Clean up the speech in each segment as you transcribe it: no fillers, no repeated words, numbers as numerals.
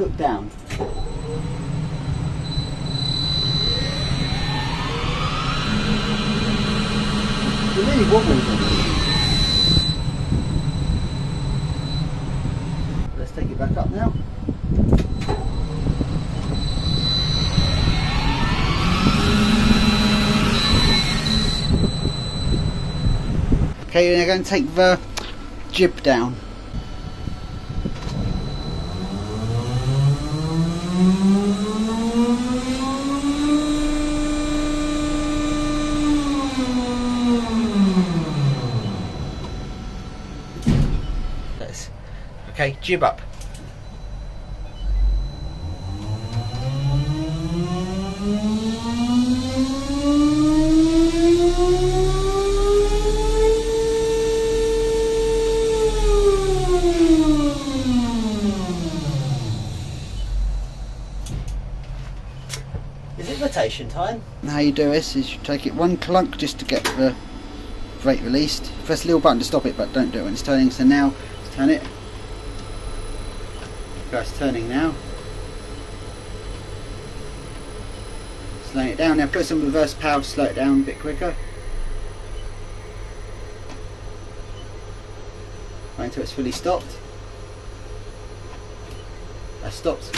hook down. It really wobbles. Let's take it back up now. Okay, we're going to take the jib down. Okay, jib up. Is it rotation time? How you do this is you take it one clunk just to get the brake released. Press the little button to stop it, but don't do it when it's turning. So now, let's turn it. That's turning now. Slowing it down. Now put some reverse power to slow it down a bit quicker. Wait until it's fully stopped. That stopped.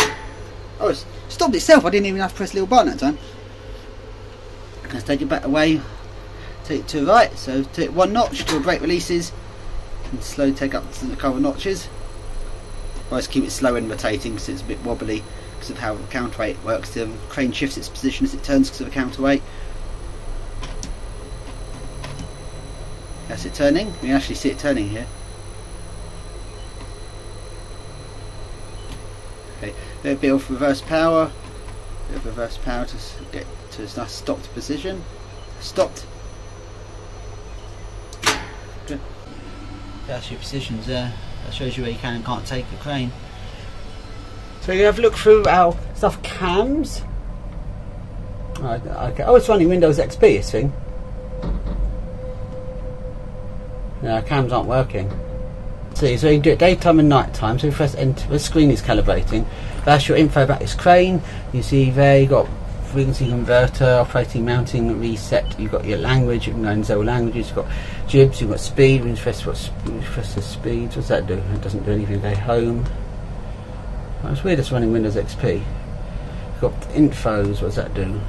Oh, it's stopped itself. I didn't even have to press the little button that time. Let's take it back away. Take it to the right. So take it one notch till the brake releases. And slow take up to the cover notches. I just keep it slow and rotating because it's a bit wobbly because of how the counterweight works. The crane shifts its position as it turns because of the counterweight. That's it turning. We can actually see it turning here. Okay, a little bit of reverse power. A bit of reverse power to get to a nice stopped position. Stopped. Good. That's your positions there. That shows you where you can and can't take the crane. So you have a look through our stuff cams. Right, okay. Oh, it's running Windows XP, this thing. No, cams aren't working. See, so you can do it daytime and nighttime. So you press enter, the screen is calibrating. That's your info about this crane. You see there you got frequency converter, operating, mounting, reset. You've got your language, you can go in several languages. You've got jibs, you've got speed. When you press the speed, what does that do? It doesn't do anything. Go home. Well, it's weird it's running Windows XP. You've got infos, what does that do?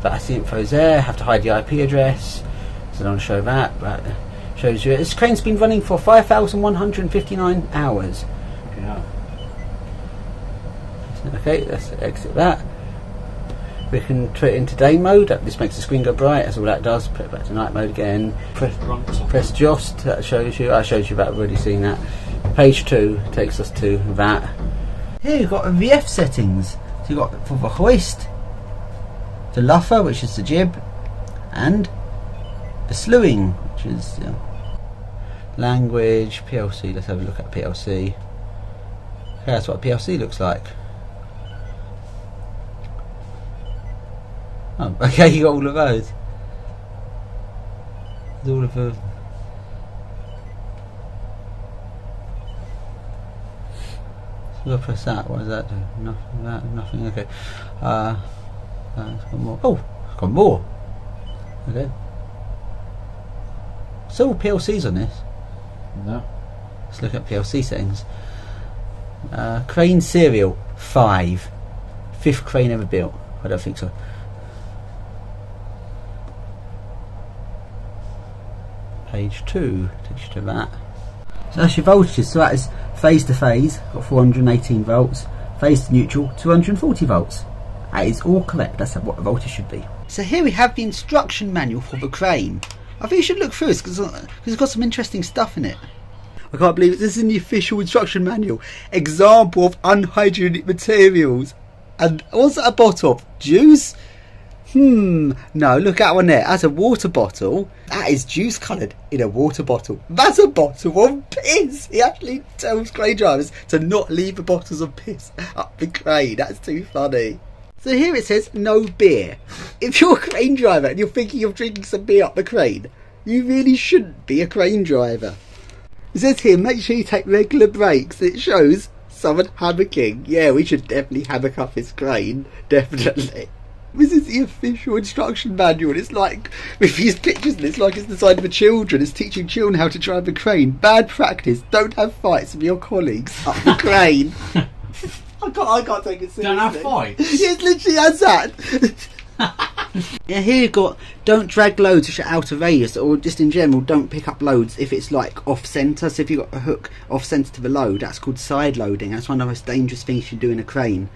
That's the infos there. Have to hide the IP address, so I don't want to show that, but it shows you. This crane's been running for 5,159 hours. Yeah. Okay, let's exit that. We can put it into day mode. This makes the screen go bright. That's all that does. Put it back to night mode again. Press Jost. That shows you. I showed you that. I've already seen that. Page 2 takes us to that. Here you've got VF settings. So you've got for the hoist, the luffer, which is the jib, and the slewing, which is language, PLC. Let's have a look at PLC. Okay, that's what PLC looks like. Oh, okay, you got all of those. All of them. So I press that. What does that do? Nothing. That. Nothing. Okay. It's got more. Oh, it's got more. Okay. It's all PLCs on this. No. Let's look at PLC settings. Crane serial 5. 5th crane ever built. I don't think so. Page 2 takes you to that. So that's your voltages. So that is phase to phase, got 418 volts. Phase to neutral, 240 volts. That is all correct. That's what the voltage should be. So here we have the instruction manual for the crane. I think you should look through this because it's got some interesting stuff in it. I can't believe it. This isn't the official instruction manual. Example of unhygienic materials. And what's that a bottle of? Juice? No, look at one there. That's a water bottle. That is juice coloured in a water bottle. That's a bottle of piss. He actually tells crane drivers to not leave the bottles of piss up the crane. That's too funny. So here it says no beer. If you're a crane driver and you're thinking of drinking some beer up the crane, you really shouldn't be a crane driver. It says here, make sure you take regular breaks. It shows someone hammocking. Yeah, we should definitely hammock up his crane. Definitely. This is the official instruction manual. It's like, with these pictures, and it's like it's designed for children. It's teaching children how to drive a crane. Bad practice. Don't have fights with your colleagues up the crane. I can't take it seriously. Don't have fights. It literally has that. Yeah, here you've got, don't drag loads which are out of radius, or just in general, don't pick up loads if it's like off centre. So if you've got a hook off centre to the load, that's called side loading. That's one of the most dangerous things you do in a crane.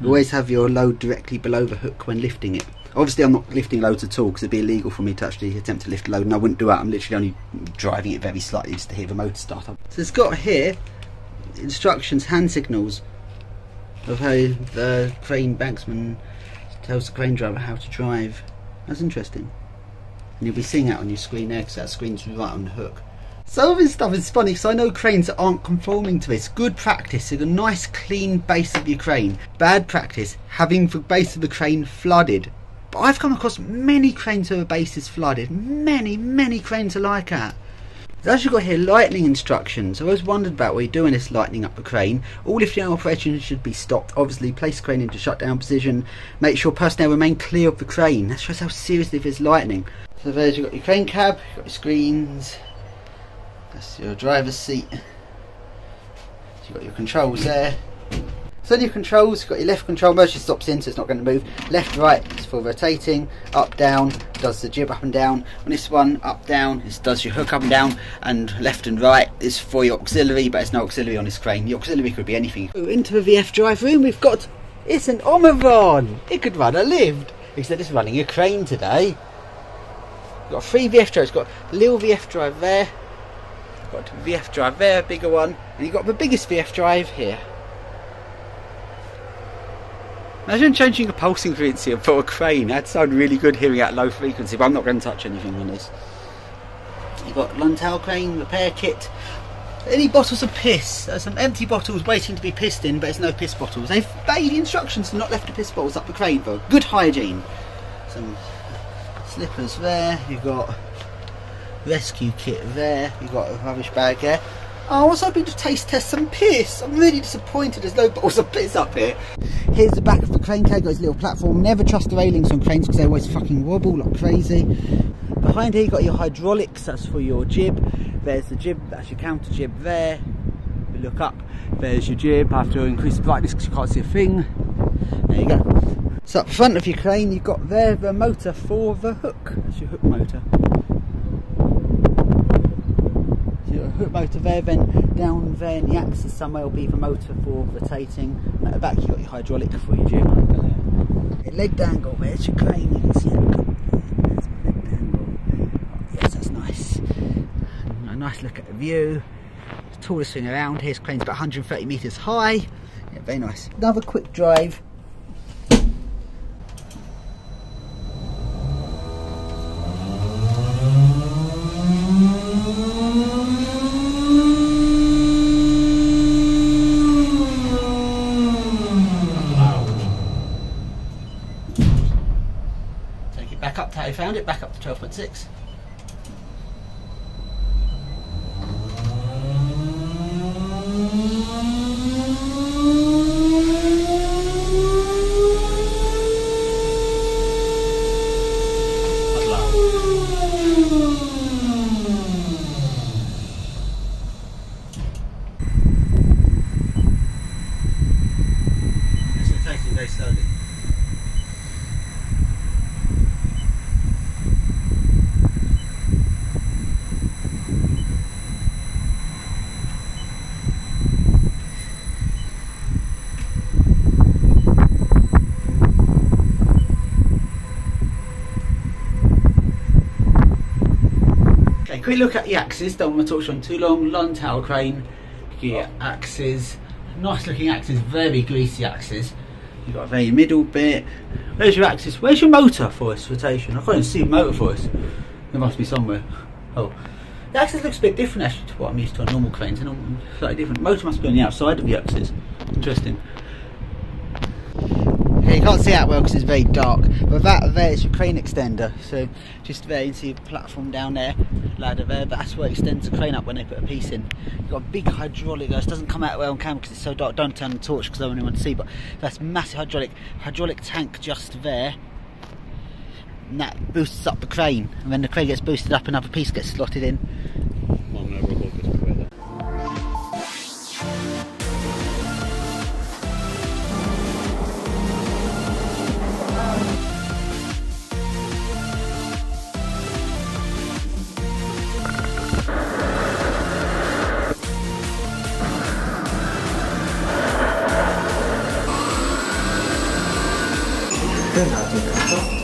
You always have your load directly below the hook when lifting it. Obviously I'm not lifting loads at all because it'd be illegal for me to actually attempt to lift a load, and I wouldn't do that. I'm literally only driving it very slightly just to hear the motor start up. So it's got here instructions, hand signals of how the crane banksman tells the crane driver how to drive. That's interesting. And you'll be seeing that on your screen there because that screen's right on the hook. Some of this stuff is funny because I know cranes that aren't conforming to this. Good practice is a nice clean base of your crane. Bad practice, having the base of the crane flooded. But I've come across many cranes where the base is flooded. Many cranes are like that. I've actually got here lightening instructions. I always wondered about what you're doing this lightening up a crane. All lifting operations should be stopped. Obviously place the crane into shutdown position. Make sure personnel remain clear of the crane. That shows how seriously there's lightening. So there's, you've got your crane cab, you've got your screens. That's your driver's seat. So you've got your controls there. So in your controls, you've got your left control, motion stops in so it's not going to move. Left, right is for rotating. Up, down, does the jib up and down. On this one, up, down, it does your hook up and down. And left and right is for your auxiliary, but it's no auxiliary on this crane. The auxiliary could be anything. Into the VF drive room, we've got, it's an Omavon. It could run a lift. Except it's running a crane today. We've got three VF drives. It's got a little VF drive there. Got VF drive there, bigger one, and you've got the biggest VF drive here. Imagine changing a pulsing frequency for a crane. That'd sound really good hearing at low frequency, but I'm not going to touch anything on this. You've got Luntel crane, repair kit, any bottles of piss. There's some empty bottles waiting to be pissed in, but it's no piss bottles. They've obeyed the instructions to not left the piss bottles up the crane for good hygiene. Some slippers there, you've got rescue kit there, you've got a rubbish bag there. Oh, I was hoping to taste test some piss. I'm really disappointed there's no bottles of piss up here. Here's the back of the crane cab, got its little platform. Never trust the railings on cranes because they always fucking wobble like crazy. Behind here you got your hydraulics, that's for your jib. There's the jib, that's your counter jib there. If you look up, there's your jib. I have to increase the brightness because you can't see a thing. There you go. So up front of your crane you've got there the motor for the hook. That's your hook motor. Hook motor there, then down there in the axis somewhere will be the motor for rotating, and at the back you've got your hydraulic for your jib. Leg dangle, where's your crane? You can see that. There's my leg dangle. Oh, yes, that's nice. A nice look at the view. The tallest thing around. Here's crane's about 130 metres high. Yeah, very nice. Another quick drive. I found it back up to 12.6. Quick look at the axes, don't want to touch on too long. Luntel crane, gear axes, nice looking axes, very greasy axes. You've got a very middle bit. Where's your axis? Where's your motor for its rotation? I can't even see the motor for us. There must be somewhere. Oh, the axis looks a bit different actually to what I'm used to on normal cranes. They're slightly different. Motor must be on the outside of the axis. Interesting. you can't see that well because it's very dark, but that there is your crane extender. So just there you see the platform down there, ladder there, but that's where it extends the crane up when they put a piece in. You've got a big hydraulic, this doesn't come out well on camera because it's so dark, don't turn the torch because I don't want to see, but that's massive hydraulic tank just there, and that boosts up the crane, and then the crane gets boosted up, another piece gets slotted in. Thank you.